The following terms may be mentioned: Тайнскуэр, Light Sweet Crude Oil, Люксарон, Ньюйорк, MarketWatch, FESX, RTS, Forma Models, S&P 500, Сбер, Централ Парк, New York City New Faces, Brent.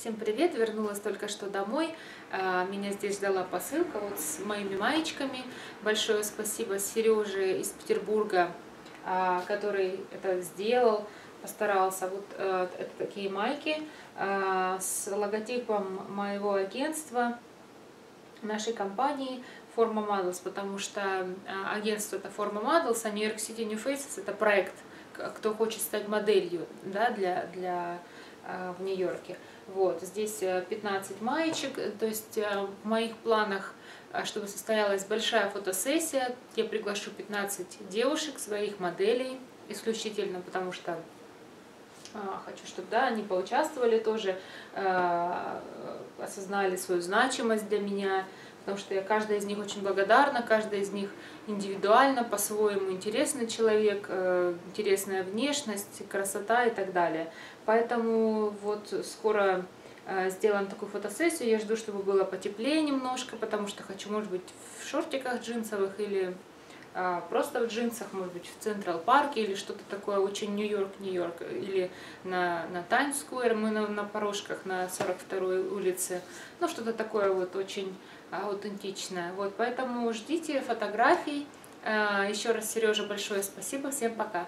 Всем привет! Вернулась только что домой. Меня здесь ждала посылка вот с моими маечками. Большое спасибо Сереже из Петербурга, который это сделал, постарался. Вот это такие майки с логотипом моего агентства, нашей компании Forma Models, потому что агентство это Forma Models, а New York City New Faces это проект, кто хочет стать моделью, да, в Нью-Йорке. Вот, здесь 15 маечек, то есть в моих планах, чтобы состоялась большая фотосессия, я приглашу 15 девушек, своих моделей, исключительно, потому что хочу, чтобы они поучаствовали тоже, осознали свою значимость для меня, потому что я каждая из них очень благодарна, каждая из них индивидуально, по-своему интересный человек, интересная внешность, красота и так далее. Поэтому вот скоро сделаем такую фотосессию, я жду, чтобы было потеплее немножко, потому что хочу, может быть, в шортиках джинсовых или просто в джинсах, может быть, в Централ Парке или что-то такое, очень Нью-Йорк, или на Тайнскуэр, мы на порожках на 42-й улице, ну, что-то такое вот очень аутентичное. Вот, поэтому ждите фотографий. Еще раз, Сережа, большое спасибо, всем пока!